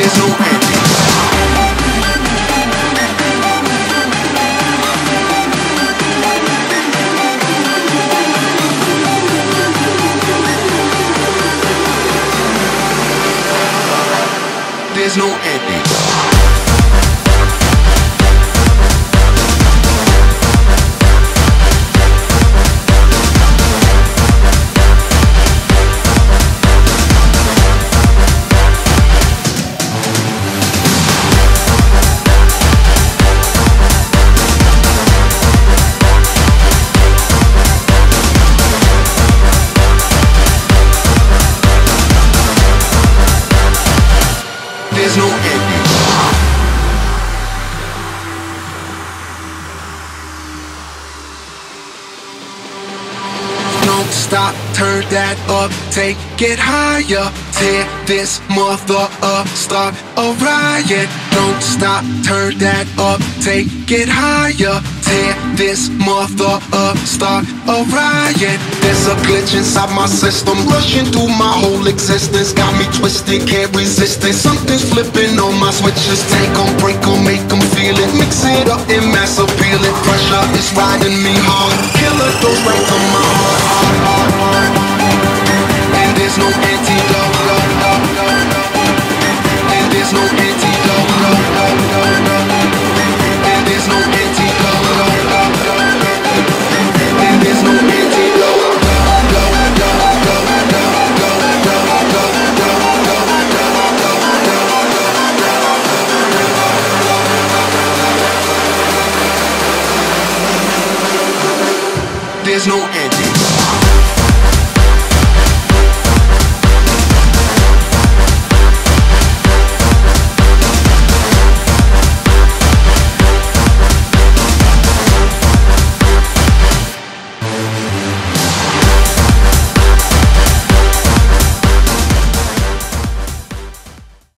There's no ending. There's no ending. Don't stop, turn that up, take it higher. Tear this mother up, start a riot. Don't stop, turn that up, take it higher. Tear this mother up, start a riot. There's a glitch inside my system, rushing through my whole existence. Got me twisted, can't resist it. Something's flipping on my switches. Take them, break them, make them feel it. Mix it up and mass appeal it. Pressure is riding me hard. Killer goes right to my heart. And there's no antidote. And there's no antidote. And there's no antidote. And there's no antidote. There's no antidote.